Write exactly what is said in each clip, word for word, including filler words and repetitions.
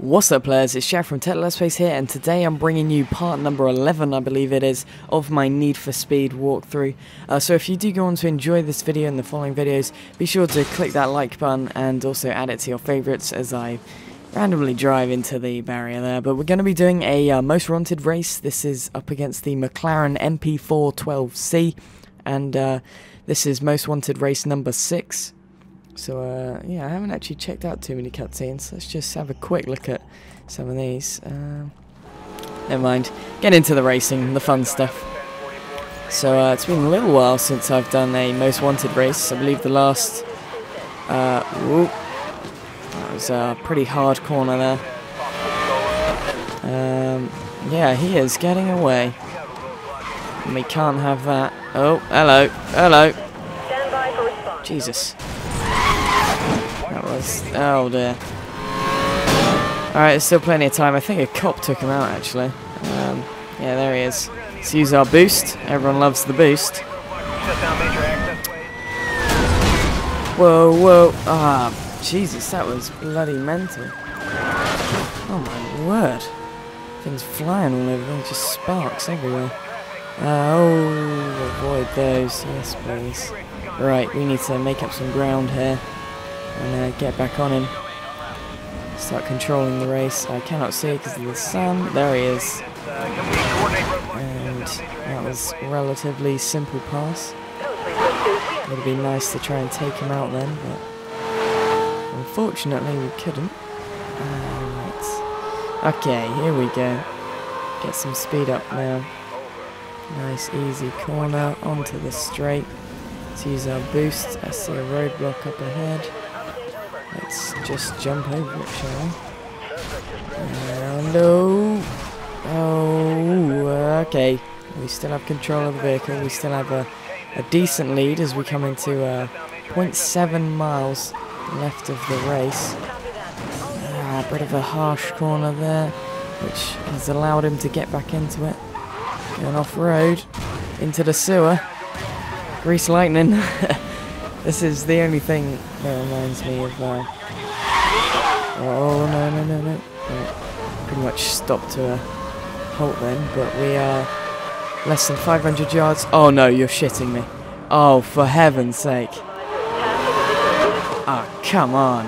What's up players, it's Shaq from TechLetsPlay here, and today I'm bringing you part number eleven, I believe it is, of my Need for Speed walkthrough. Uh, so if you do go on to enjoy this video and the following videos, be sure to click that like button and also add it to your favourites as I randomly drive into the barrier there. But we're going to be doing a uh, Most Wanted race. This is up against the McLaren M P four twelve C, and uh, this is Most Wanted race number six. So, uh, yeah, I haven't actually checked out too many cutscenes. Let's just have a quick look at some of these. Uh, never mind. Get into the racing, the fun stuff. So, uh, it's been a little while since I've done a Most Wanted race. I believe the last... Uh, whoop. That was a pretty hard corner there. Um, yeah, he is getting away. And we can't have that. Oh, hello. Hello. Jesus. Oh dear. Alright, there's still plenty of time. I think a cop took him out actually. Um, yeah, there he is. Let's use our boost. Everyone loves the boost. Whoa, whoa. Ah, Jesus, that was bloody mental. Oh my word. Things flying all over there, just sparks everywhere. Uh, oh, avoid those. Yes, please. Right, we need to make up some ground here. And uh, get back on him. Start controlling the race. I cannot see because of the sun. There he is. And that was relatively simple pass. It would be nice to try and take him out then, but unfortunately we couldn't. Alright. Okay, here we go. Get some speed up now. Nice easy corner onto the straight. Let's use our boost. I see a roadblock up ahead. Let's just jump over it, shall we? And oh, oh, okay. We still have control of the vehicle. We still have a, a decent lead as we come into uh, zero point seven miles left of the race. Ah, a bit of a harsh corner there, which has allowed him to get back into it. Going off-road, into the sewer. Grease lightning. This is the only thing that reminds me of, uh, oh no no no no, right. Pretty much stopped to a halt then, but we are less than five hundred yards. Oh no, you're shitting me. Oh, for heaven's sake. Ah, oh, come on.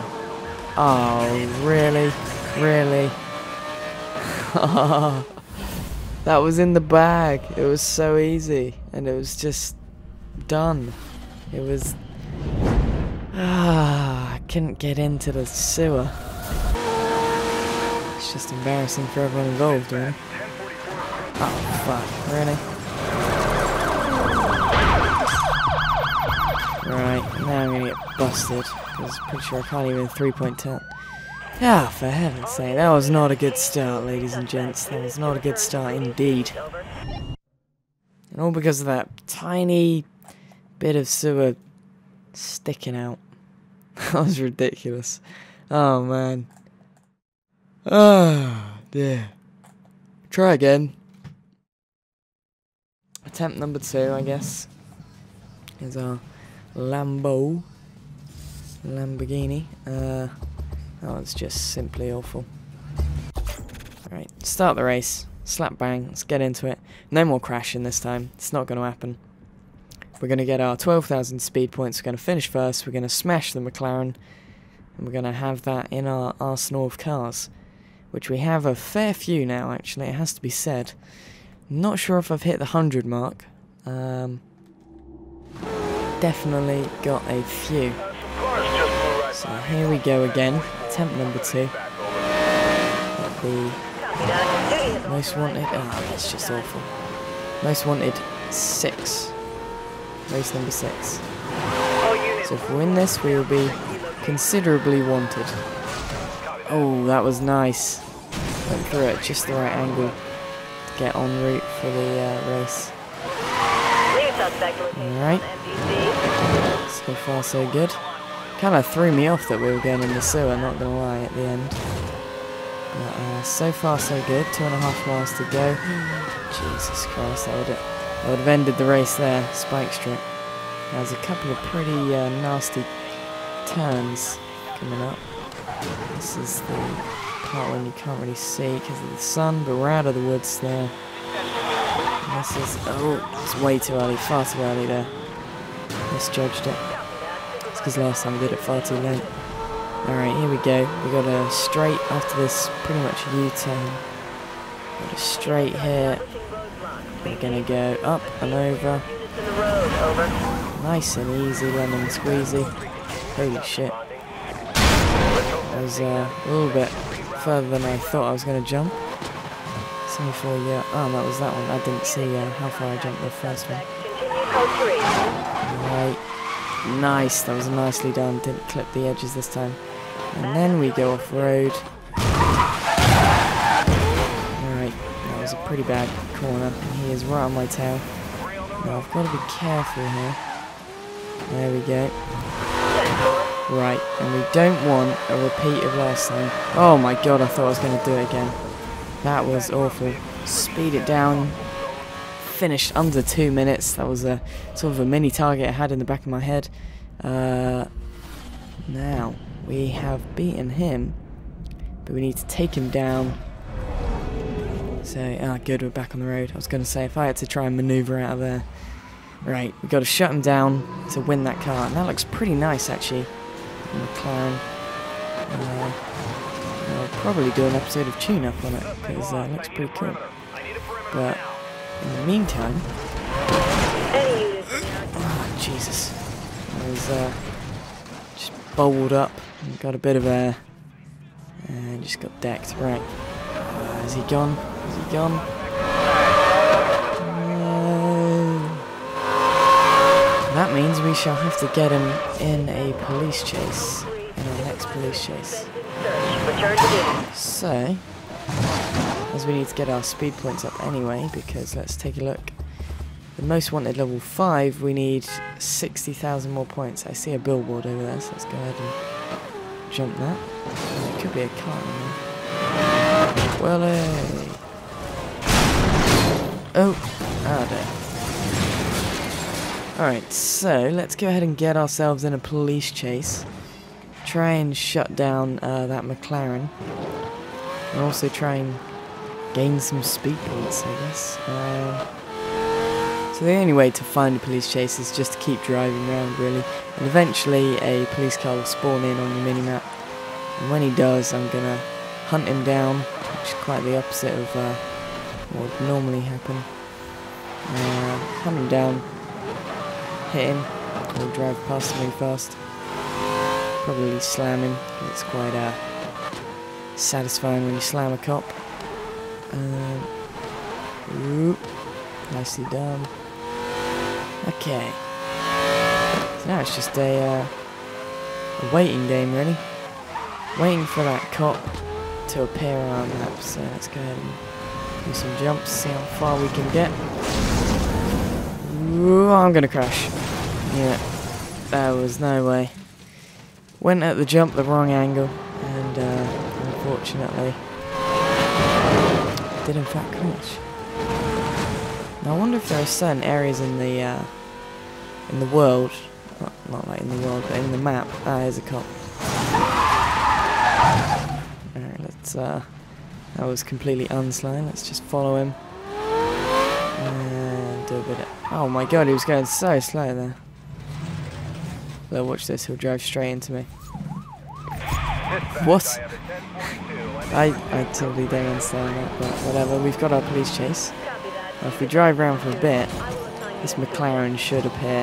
Oh, really? Really? That was in the bag. It was so easy, and it was just done. It was... Ah, I couldn't get into the sewer. It's just embarrassing for everyone involved, really. Oh, fuck, really? Right, now I'm gonna get busted. Because I'm pretty sure I can't even three point ten. Ah, oh, for heaven's sake, that was not a good start, ladies and gents. That was not a good start indeed. And all because of that tiny bit of sewer sticking out. That was ridiculous. Oh man. Oh dear. Try again. Attempt number two, I guess, is our Lambo. Lamborghini. Uh, oh, it's just simply awful. Alright, start the race. Slap bang. Let's get into it. No more crashing this time. It's not going to happen. We're going to get our twelve thousand speed points, we're going to finish first, we're going to smash the McLaren, and we're going to have that in our arsenal of cars, which we have a fair few now, actually, it has to be said. Not sure if I've hit the one hundred mark, um, definitely got a few. So here we go again, attempt number two. Got the Most Wanted, oh that's just awful, Most Wanted six. Race number six. So if we win this, we will be considerably wanted. Oh, that was nice. Went through it at just the right angle to get en route for the uh, race. Alright. So far, so good. Kind of threw me off that we were going in the sewer, not going to lie, at the end. But, uh, so far, so good. Two and a half miles to go. Jesus Christ, that would it. I would have ended the race there, spike strip. There's a couple of pretty uh, nasty turns coming up. This is the Heartland you can't really see because of the sun, but we're out of the woods now. And this is, oh, it's way too early, far too early there. Misjudged it. It's because last time I did it far too late. Alright, here we go. We got a straight after this, pretty much U-turn. Got a straight here. We're gonna go up and over. Nice and easy, lemon squeezy. Holy shit. I was uh, a little bit further than I thought I was going to jump. seventy-four, yeah. Oh, that was that one. I didn't see uh, how far I jumped the first one. Right. Nice. That was nicely done. Didn't clip the edges this time. And then we go off-road. Alright. That was a pretty bad corner. And he is right on my tail. Now, I've got to be careful here. There we go. Right, and we don't want a repeat of last time. Oh my god, I thought I was going to do it again. That was awful. Speed it down. Finished under two minutes. That was a sort of a mini target I had in the back of my head. Uh, now, we have beaten him, but we need to take him down. So, ah, good, we're back on the road. I was going to say, if I had to try and manoeuvre out of there. Right, we've got to shut him down to win that car. And that looks pretty nice, actually. McLaren. Uh, I'll probably do an episode of tune-up on it, because uh, it looks pretty cool. But, in the meantime... Oh, Jesus. I was uh, just bowled up and got a bit of air. And just got decked. Right. Uh, is he gone? Is he gone? Uh, that means we shall have to get him in a police chase. In our next police chase. So, as we need to get our speed points up anyway, because let's take a look. The most wanted level five, we need sixty thousand more points. I see a billboard over there, so let's go ahead and jump that. Oh, it could be a car in there. Well, hey. Oh, ah, there. Alright, so let's go ahead and get ourselves in a police chase. Try and shut down uh, that McLaren. And also try and gain some speed points, I guess. Uh, so the only way to find a police chase is just to keep driving around, really. And eventually a police car will spawn in on the minimap. And when he does, I'm gonna hunt him down. Which is quite the opposite of uh, what would normally happen. Uh, hunt him down, hit him, or drive past him really fast. Probably slam him. It's quite uh, satisfying when you slam a cop. Um, whoop, nicely done. Okay. So now it's just a, uh, a waiting game, really. Waiting for that cop to appear on the map, so let's go ahead and do some jumps, see how far we can get. Ooh, I'm gonna crash. Yeah, there was no way. Went at the jump the wrong angle, and uh, unfortunately did in fact crash. Now I wonder if there are certain areas in the uh, in the world, not, not like in the world, but in the map. Ah, there's a cop. Uh, that was completely unslime. Let's just follow him and do a bit of... Oh my god, he was going so slow there. Well, watch this, he'll drive straight into me. What? I, I totally don't understand that, but whatever, we've got our police chase. Now, if we drive around for a bit, this McLaren should appear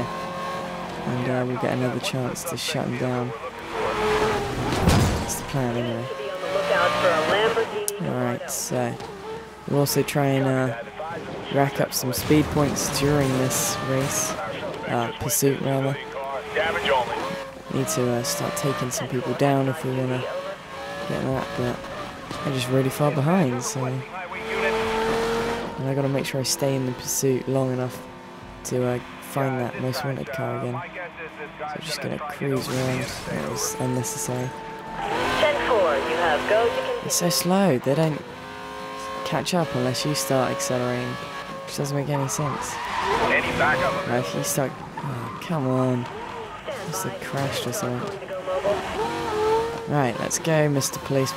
and uh, we'll get another chance to shut him down. That's the plan anyway. Alright, so we'll also try and uh, rack up some speed points during this race, uh, pursuit rather. Need to uh, start taking some people down if we want to get that, but they're just really far behind, so. And I got to make sure I stay in the pursuit long enough to uh, find that most wanted car again. So I'm just going to cruise around. That was unnecessary. It's so slow, they don't catch up unless you start accelerating, which doesn't make any sense. Right, if you start... Oh, come on. Must have crashed or something. Right, let's go, Mister Policeman.